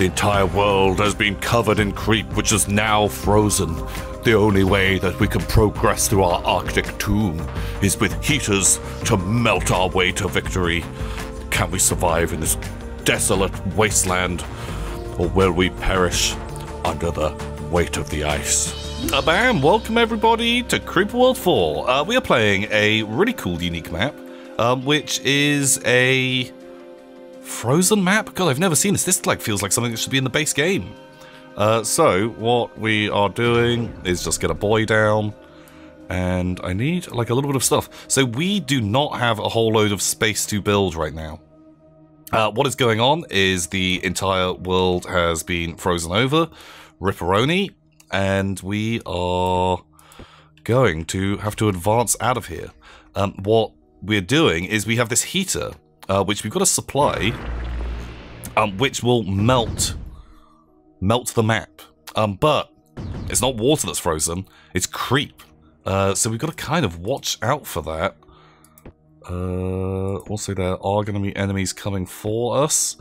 The entire world has been covered in creep, which is now frozen. The only way that we can progress through our Arctic tomb is with heaters to melt our way to victory. Can we survive in this desolate wasteland, or will we perish under the weight of the ice? Bam! Welcome everybody to Creeper World 4. We are playing a really cool, unique map, which is a frozen map? God, I've never seen this. This like feels like something that should be in the base game. So what we are doing is just get a boy down, and I need like a little bit of stuff. So we do not have a whole load of space to build right now. What is going on is the entire world has been frozen over, ripperoni, and we are going to have to advance out of here. What we're doing is we have this heater, which we've got a supply, which will melt the map. But it's not water that's frozen, it's creep. So we've got to kind of watch out for that. Also, there are going to be enemies coming for us.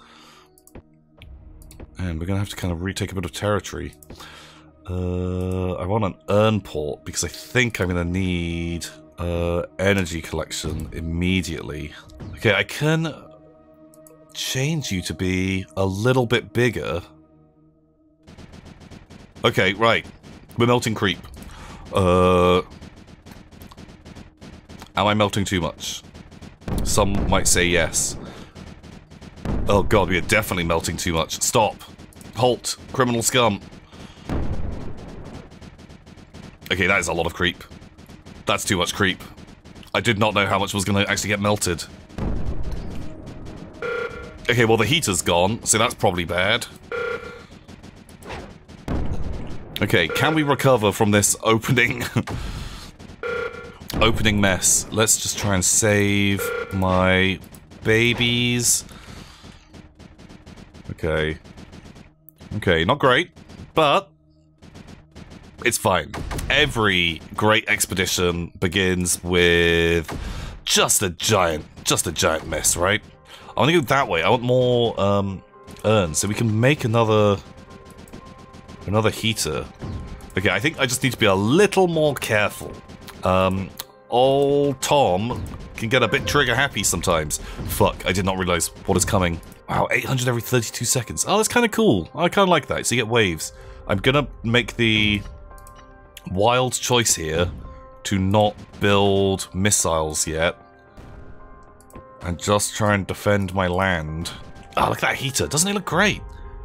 And we're going to have to kind of retake a bit of territory. I want an urn port, because I think I'm going to need energy collection immediately. Okay, I can change you to be a little bit bigger. Okay, right. We're melting creep. Am I melting too much? Some might say yes. Oh god, we are definitely melting too much. Stop. Halt. Criminal scum. Okay, that is a lot of creep. That's too much creep. I did not know how much was going to actually get melted. Okay, well the heater's gone, so that's probably bad. Okay, can we recover from this opening mess? Let's just try and save my babies. Okay. Okay, not great, but it's fine. Every great expedition begins with just a giant mess, right? I want to go that way. I want more urns, so we can make another heater. Okay, I think I just need to be a little more careful. Old Tom can get a bit trigger happy sometimes. Fuck, I did not realize what is coming. Wow, 800 every 32 seconds. Oh, that's kind of cool. I kind of like that. So you get waves. I'm gonna make the wild choice here to not build missiles yet and just try and defend my land. Oh, look at that heater. Doesn't it look great?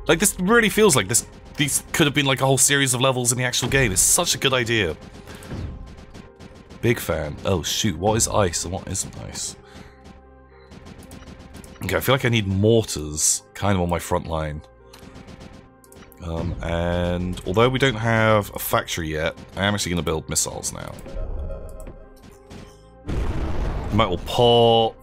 Like, this really feels like this. These could have been like a whole series of levels in the actual game. It's such a good idea. Big fan. Oh shoot, what is ice and what isn't ice? Okay, I feel like I need mortars kind of on my front line. And although we don't have a factory yet, I am actually going to build missiles now. Metal pop.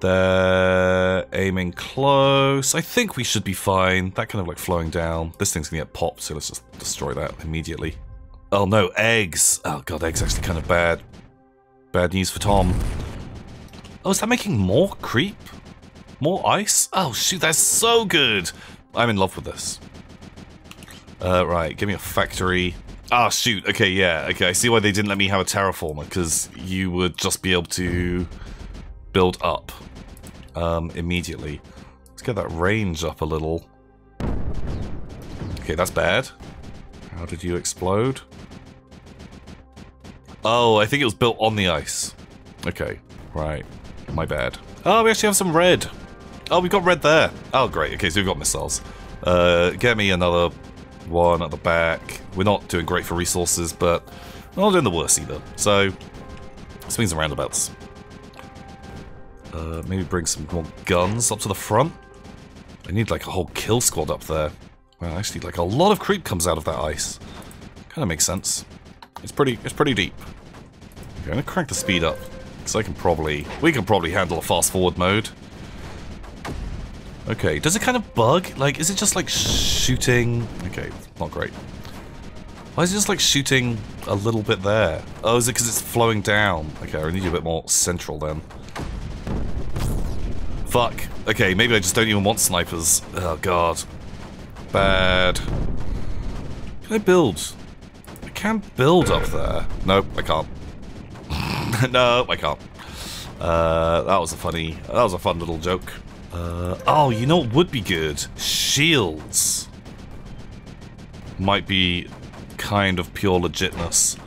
They're aiming close. I think we should be fine. That kind of like flowing down. This thing's going to get popped, so let's just destroy that immediately. Oh no, eggs. Oh god, eggs are actually kind of bad. Bad news for Tom. Oh, is that making more creep? More ice? Oh shoot, that's so good. I'm in love with this. Right, give me a factory. Ah, shoot. Okay, yeah. Okay, I see why they didn't let me have a terraformer, because you would just be able to build up immediately. Let's get that range up a little. Okay, that's bad. How did you explode? Oh, I think it was built on the ice. Okay, right. My bad. Oh, we actually have some red. Oh, we've got red there. Oh, great. Okay, so we've got missiles. Get me another one at the back. We're not doing great for resources, but we're not doing the worst either. So, swings and roundabouts. Maybe bring some more guns up to the front. I need like a whole kill squad up there. Well, actually, like a lot of creep comes out of that ice. Kind of makes sense. It's pretty deep. Okay, I'm gonna crank the speed up, because we can probably handle a fast forward mode. Okay, does it kind of bug? Like, is it just like shooting? Okay, not great. Why is it just like shooting a little bit there? Oh, is it because it's flowing down? Okay, I need you a bit more central then. Fuck. Okay, maybe I just don't even want snipers. Oh god. bad. Can I build? I can't build up there. Nope, I can't. No, I can't. That was a fun little joke. Oh, you know what would be good? Shields. Might be kind of pure legitness.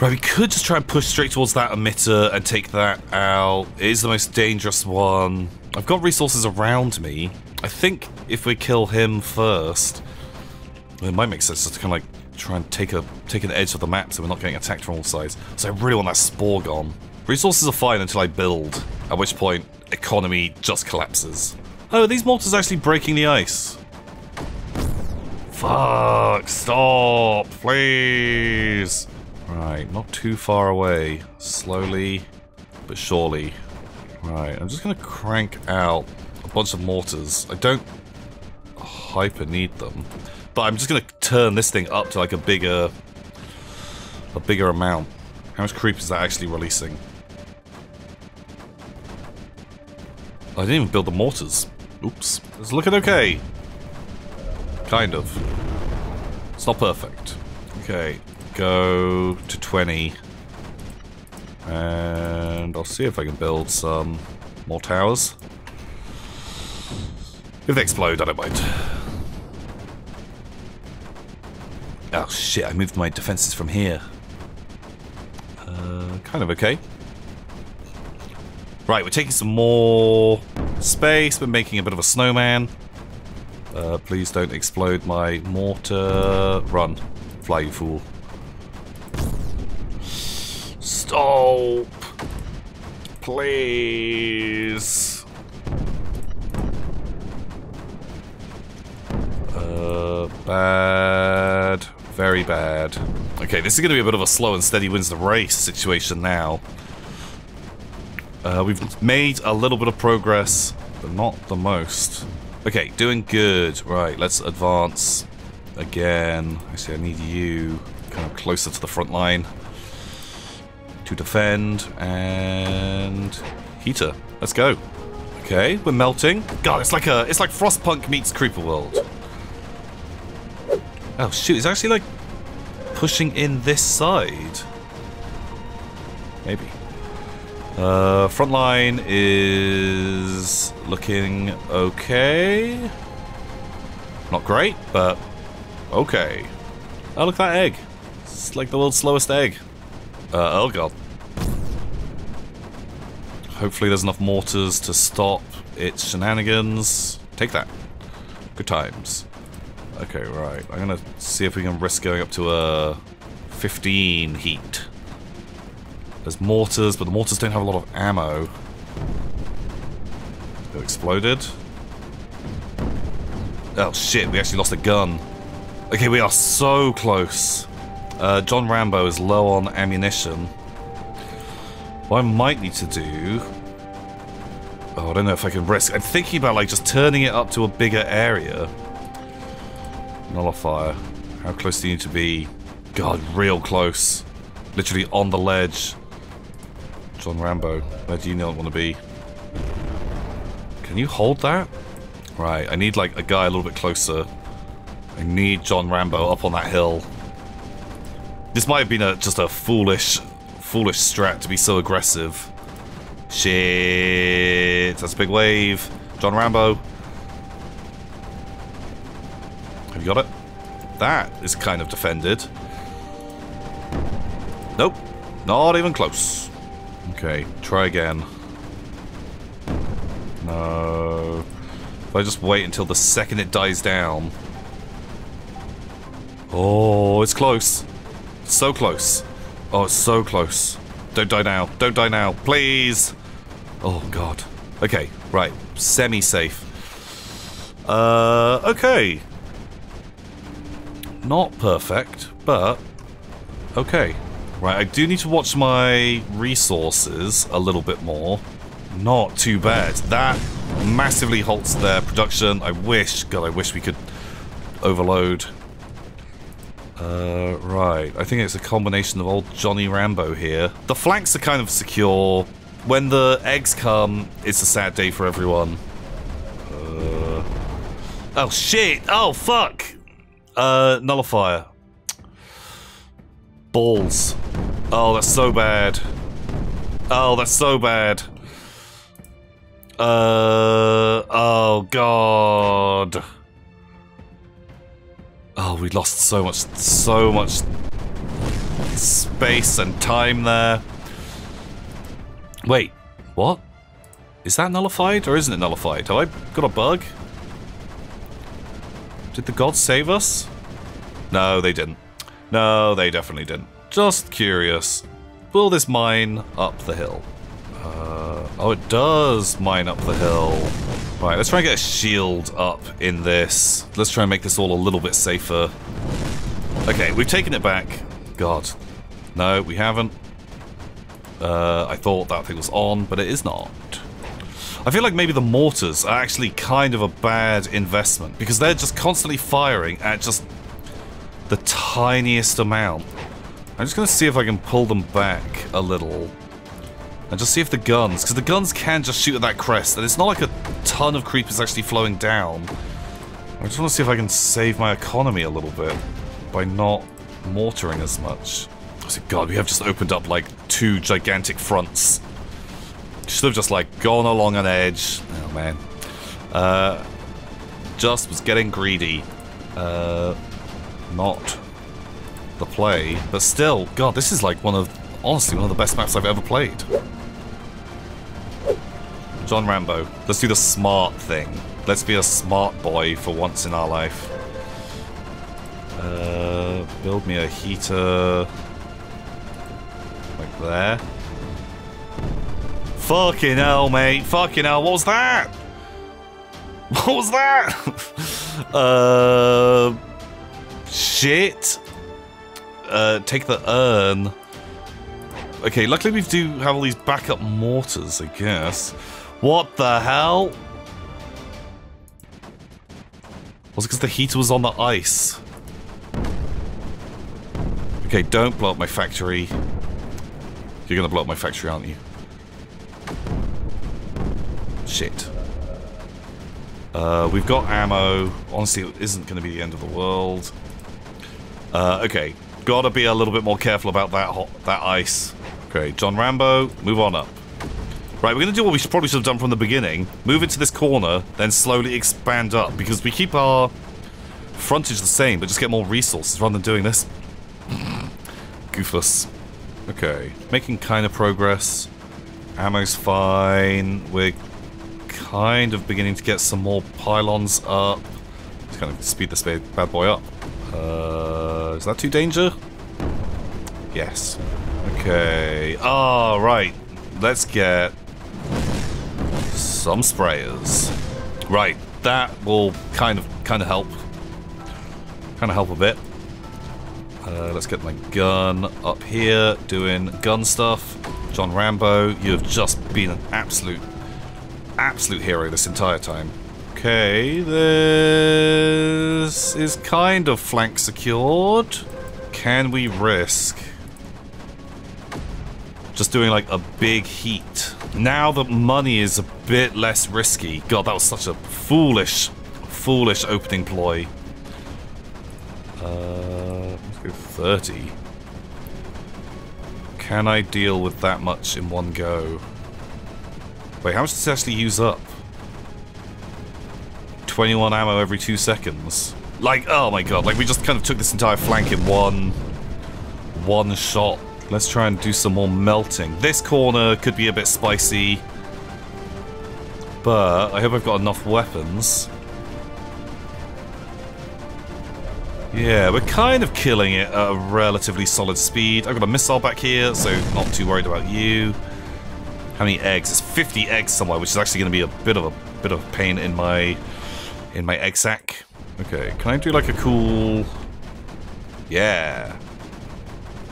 Right, we could just try and push straight towards that emitter and take that out. It is the most dangerous one. I've got resources around me. I think if we kill him first, it might make sense just to kind of like try and take an edge of the map so we're not getting attacked from all sides. So I really want that spore gone. Resources are fine until I build, at which point economy just collapses. Oh, are these mortars actually breaking the ice? Fuck, stop, please. Right, not too far away. Slowly, but surely. Right, I'm just gonna crank out a bunch of mortars. I don't hyper need them, but I'm just gonna turn this thing up to like a bigger amount. How much creep is that actually releasing? I didn't even build the mortars. Oops. It's looking okay. Kind of. It's not perfect. Okay, go to 20. And I'll see if I can build some more towers. If they explode, I don't mind. Oh shit, I moved my defenses from here. Kind of okay. Right, we're taking some more space. We're making a bit of a snowman. Please don't explode my mortar. Run, fly, you fool. Stop. Please. Bad. Very bad. Okay, this is going to be a bit of a slow and steady wins the race situation now. We've made a little bit of progress, but not the most. Okay, doing good. Right, let's advance again. Actually, I need you kind of closer to the front line to defend, and heater. Let's go. Okay, we're melting. God, it's like Frostpunk meets Creeper World. Oh shoot, it's actually like pushing in this side. Maybe. Front line is looking okay. Not great, but okay. Oh, look at that egg. It's like the world's slowest egg. Oh god. Hopefully there's enough mortars to stop its shenanigans. Take that. Good times. Okay, right. I'm gonna see if we can risk going up to a 15 heat. There's mortars, but the mortars don't have a lot of ammo. They've exploded. Oh shit, we actually lost a gun. Okay, we are so close. John Rambo is low on ammunition. What I might need to do... Oh, I don't know if I can risk. I'm thinking about like just turning it up to a bigger area. Nullifier. How close do you need to be? God, real close. Literally on the ledge. John Rambo, where do you not want to be? Can you hold that? Right, I need like a guy a little bit closer. I need John Rambo up on that hill. This might have been just a foolish strat to be so aggressive. Shit, that's a big wave. John Rambo. Have you got it? That is kind of defended. Nope. Not even close. Okay, try again. No. If I just wait until the second it dies down. Oh, it's close. So close. Oh, it's so close. Don't die now. Don't die now. Please. Oh, God. Okay, right. Semi-safe. Okay. Not perfect, but okay. Right, I do need to watch my resources a little bit more. Not too bad. That massively halts their production. I wish, God, I wish we could overload. Right, I think it's a combination of old Johnny Rambo here. The flanks are kind of secure. When the eggs come, it's a sad day for everyone. Oh shit! Oh fuck! Nullifier. Balls. Oh, that's so bad. Oh, that's so bad. Oh god. Oh, we lost so much space and time there. Wait, what? Is that nullified or isn't it nullified? Have I got a bug? Did the gods save us? No, they didn't. No, they definitely didn't. Just curious. Will this mine up the hill? Oh, it does mine up the hill. Right, let's try and get a shield up in this. Let's try and make this all a little bit safer. Okay, we've taken it back. God. No, we haven't. I thought that thing was on, but it is not. I feel like maybe the mortars are actually kind of a bad investment because they're just constantly firing at just the tiniest amount. I'm just going to see if I can pull them back a little. And just see if the guns, because the guns can just shoot at that crest, and it's not like a ton of creepers actually flowing down. I just want to see if I can save my economy a little bit by not mortaring as much. Oh god, we have just opened up like two gigantic fronts. Should have just like gone along an edge. Oh man. Just was getting greedy. Not the play, but still, god, this is like honestly one of the best maps I've ever played. John Rambo. Let's do the smart thing. Let's be a smart boy for once in our life. Build me a heater. Like there. Fucking hell, mate. Fucking hell. What was that? What was that? Shit. Take the urn. Okay, luckily we do have all these backup mortars, I guess. What the hell? Was it because the heater was on the ice? Okay, don't blow up my factory. You're gonna blow up my factory, aren't you? Shit. We've got ammo. Honestly, it isn't gonna be the end of the world. Okay, gotta be a little bit more careful about that ice. Okay, John Rambo, move on up. Right, we're going to do what we probably should have done from the beginning. Move into this corner, then slowly expand up. Because we keep our frontage the same, but just get more resources rather than doing this. Goofless. Okay, making kind of progress. Ammo's fine. We're kind of beginning to get some more pylons up. Just kind of speed this bad boy up. Is that too danger? Yes. Okay. Oh, right. Let's get some sprayers. Right. That will kind of help. Kind of help a bit. Let's get my gun up here doing gun stuff. John Rambo, you have just been an absolute hero this entire time. Okay, this is kind of flank secured. Can we risk just doing like a big heat? Now that money is a bit less risky. God, that was such a foolish opening ploy. Let's go 30. Can I deal with that much in one go? Wait, how much does it actually use up? 21 ammo every 2 seconds. Like, oh my god, like we just kind of took this entire flank in one shot. Let's try and do some more melting. This corner could be a bit spicy, but I hope I've got enough weapons. Yeah, we're kind of killing it at a relatively solid speed. I've got a missile back here, so not too worried about you. How many eggs? It's 50 eggs somewhere, which is actually going to be a bit of a pain in my egg sack. Okay, can I do like a cool... Yeah.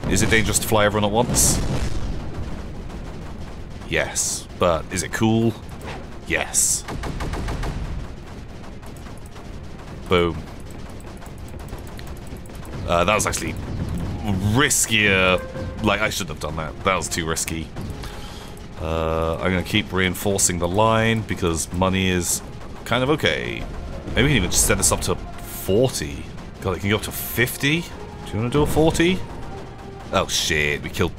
Is it dangerous to fly everyone at once? Yes. But is it cool? Yes. Boom. That was actually riskier. Like, I shouldn't have done that. That was too risky. I'm going to keep reinforcing the line because money is kind of okay. Maybe we can even set this up to 40. God, it can go up to 50? Do you want to do a 40? Oh shit, we killed...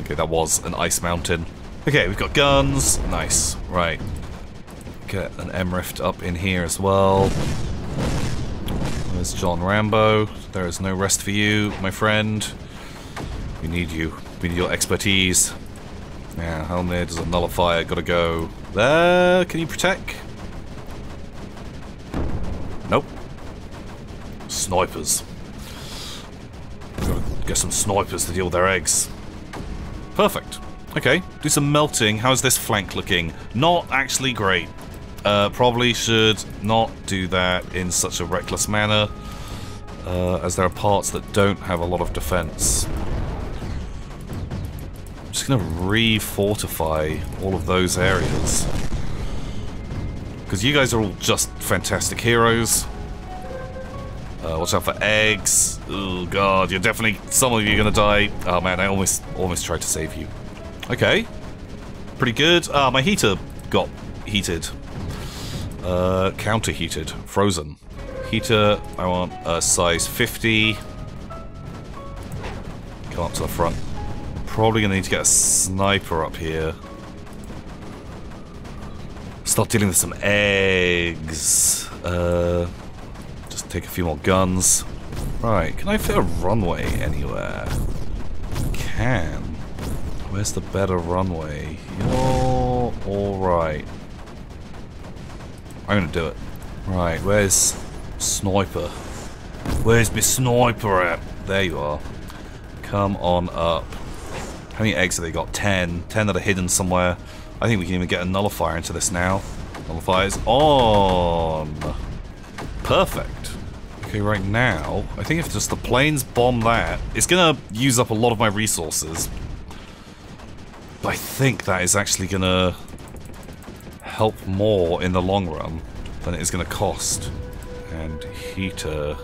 Okay, that was an ice mountain. Okay, we've got guns. Nice. Right. Get an Emrift up in here as well. There's John Rambo. There is no rest for you, my friend. We need you. We need your expertise. Yeah, Helmid is a nullifier. Gotta go. There. Can you protect? Nope. Snipers. Gotta get some snipers to deal with their eggs. Perfect. Okay, do some melting. How's this flank looking? Not actually great. Probably should not do that in such a reckless manner, as there are parts that don't have a lot of defense. I'm just going to re-fortify all of those areas. Because you guys are all just fantastic heroes. Watch out for eggs. Oh god, you're definitely... some of you are going to die. Oh man, I almost tried to save you. Okay. Pretty good. Ah, my heater got heated. Counter-heated. Frozen. Heater, I want a size 50. Come up to the front. Probably going to need to get a sniper up here. Start dealing with some eggs. Just take a few more guns. Right, can I fit a runway anywhere? Can. Where's the better runway? You're alright. I'm gonna do it. Right, where's sniper? Where's my sniper at? There you are. Come on up. How many eggs have they got? 10. 10 that are hidden somewhere. I think we can even get a nullifier into this now. Nullifier's on! Perfect. Okay, right now, I think if just the planes bomb that, it's gonna use up a lot of my resources. I think that is actually going to help more in the long run than it is going to cost. And heater.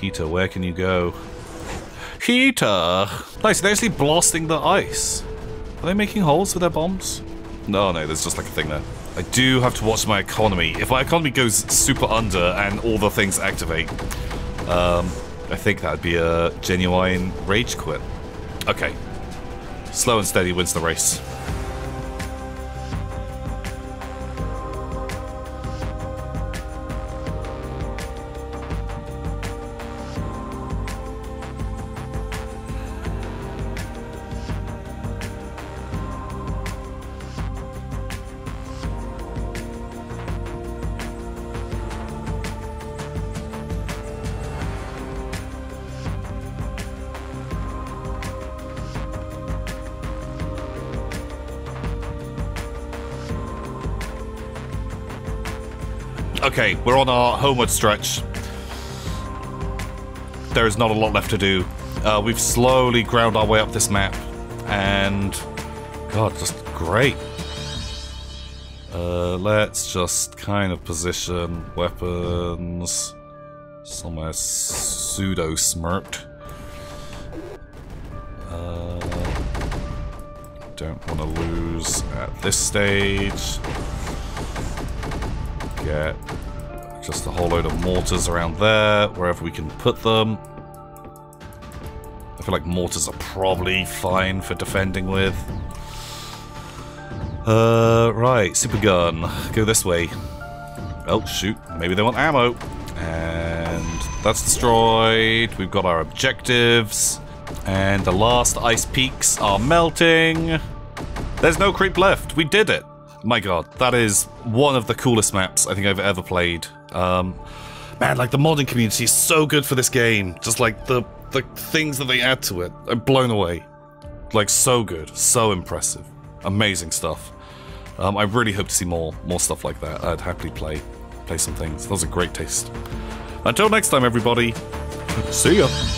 Heater, where can you go? Heater! Nice, they're actually blasting the ice. Are they making holes with their bombs? No, no, there's just like a thing there. I do have to watch my economy. If my economy goes super under and all the things activate, I think that'd be a genuine rage quit. Okay. Slow and steady wins the race. Okay, we're on our homeward stretch. There is not a lot left to do. We've slowly ground our way up this map, and God, just great. Let's just kind of position weapons somewhere pseudo-smirked. Don't want to lose at this stage. Get just a whole load of mortars around there, wherever we can put them. I feel like mortars are probably fine for defending with. Right, super gun. Go this way. Oh, shoot. Maybe they want ammo. And that's destroyed. We've got our objectives. And the last ice peaks are melting. There's no creep left. We did it. My god, that is one of the coolest maps I think I've ever played. Man, like the modding community is so good for this game. Just like the things that they add to it, I'm blown away. Like so good, so impressive, amazing stuff. I really hope to see more stuff like that. I'd happily play some things. That was a great taste. Until next time, everybody. See ya.